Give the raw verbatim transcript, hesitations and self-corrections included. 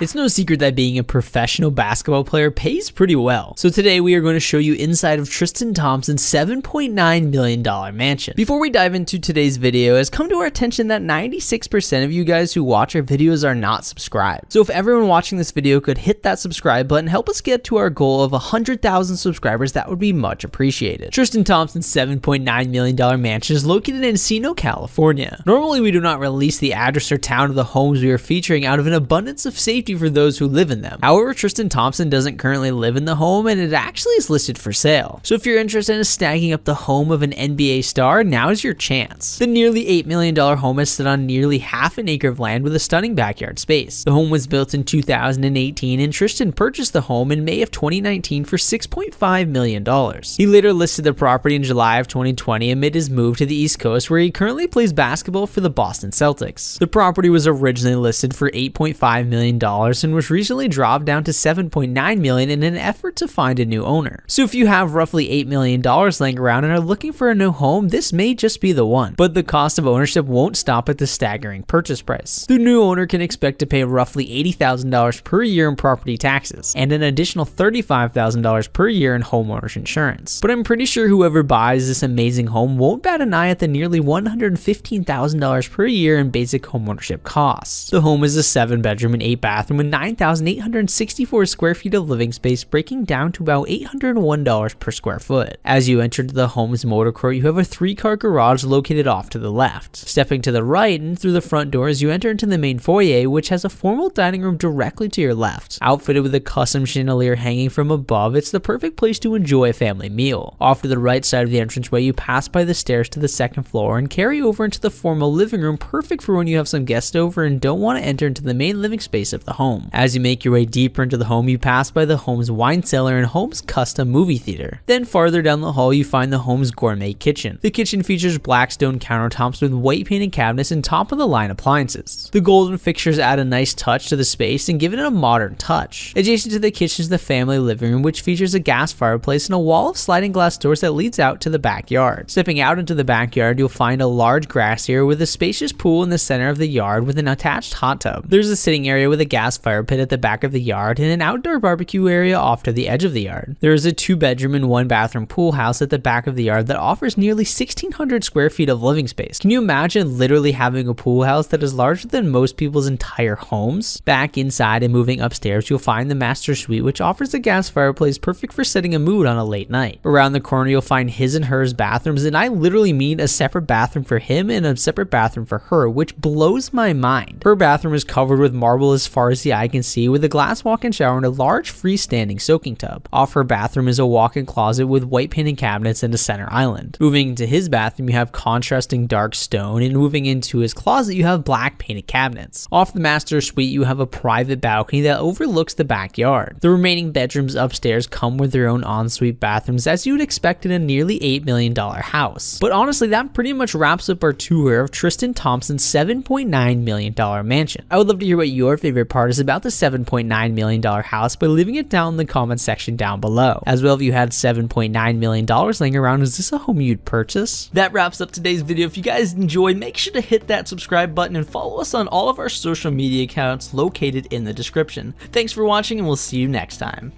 It's no secret that being a professional basketball player pays pretty well. So today we are going to show you inside of Tristan Thompson's seven point nine million dollar mansion. Before we dive into today's video, it has come to our attention that ninety-six percent of you guys who watch our videos are not subscribed. So if everyone watching this video could hit that subscribe button, help us get to our goal of one hundred thousand subscribers, that would be much appreciated. Tristan Thompson's seven point nine million dollar mansion is located in Encino, California. Normally we do not release the address or town of the homes we are featuring out of an abundance of safety for those who live in them. However, Tristan Thompson doesn't currently live in the home and it actually is listed for sale. So if you're interested in snagging up the home of an N B A star, now is your chance. The nearly eight million dollar home has stood on nearly half an acre of land with a stunning backyard space. The home was built in two thousand eighteen and Tristan purchased the home in May of twenty nineteen for six point five million dollars. He later listed the property in July of twenty twenty amid his move to the East Coast, where he currently plays basketball for the Boston Celtics. The property was originally listed for eight point five million dollars and was recently dropped down to seven point nine million dollars in an effort to find a new owner. So if you have roughly eight million dollars laying around and are looking for a new home, this may just be the one. But the cost of ownership won't stop at the staggering purchase price. The new owner can expect to pay roughly eighty thousand dollars per year in property taxes and an additional thirty-five thousand dollars per year in homeowner's insurance. But I'm pretty sure whoever buys this amazing home won't bat an eye at the nearly one hundred fifteen thousand dollars per year in basic homeownership costs. The home is a seven bedroom and eight bath with nine thousand eight hundred sixty-four square feet of living space, breaking down to about eight hundred one dollars per square foot. As you enter the home's motor court, you have a three car garage located off to the left. Stepping to the right and through the front door as you enter into the main foyer, which has a formal dining room directly to your left. Outfitted with a custom chandelier hanging from above, it's the perfect place to enjoy a family meal. Off to the right side of the entranceway, you pass by the stairs to the second floor and carry over into the formal living room, perfect for when you have some guests over and don't want to enter into the main living space of the home. As you make your way deeper into the home, you pass by the home's wine cellar and home's custom movie theater. Then farther down the hall, you find the home's gourmet kitchen. The kitchen features black stone countertops with white painted cabinets and top-of-the-line appliances. The golden fixtures add a nice touch to the space and give it a modern touch. Adjacent to the kitchen is the family living room, which features a gas fireplace and a wall of sliding glass doors that leads out to the backyard. Stepping out into the backyard, you'll find a large grass area with a spacious pool in the center of the yard with an attached hot tub. There's a sitting area with a gas fire pit at the back of the yard and an outdoor barbecue area off to the edge of the yard. There is a two bedroom and one bathroom pool house at the back of the yard that offers nearly sixteen hundred square feet of living space. Can you imagine literally having a pool house that is larger than most people's entire homes? Back inside and moving upstairs, you'll find the master suite, which offers a gas fireplace perfect for setting a mood on a late night. Around the corner, you'll find his and hers bathrooms, and I literally mean a separate bathroom for him and a separate bathroom for her, which blows my mind. Her bathroom is covered with marble as far as the eye can see, with a glass walk-in shower and a large freestanding soaking tub. Off her bathroom is a walk-in closet with white painted cabinets and a center island. Moving into his bathroom, you have contrasting dark stone, and moving into his closet, you have black painted cabinets. Off the master suite, you have a private balcony that overlooks the backyard. The remaining bedrooms upstairs come with their own ensuite bathrooms, as you would expect in a nearly eight million dollar house. But honestly, that pretty much wraps up our tour of Tristan Thompson's seven point nine million dollar mansion. I would love to hear what your favorite part is about the seven point nine million dollar house by leaving it down in the comment section down below. As well, if you had seven point nine million dollars laying around, is this a home you'd purchase? That wraps up today's video. If you guys enjoyed, make sure to hit that subscribe button and follow us on all of our social media accounts located in the description. Thanks for watching, and we'll see you next time.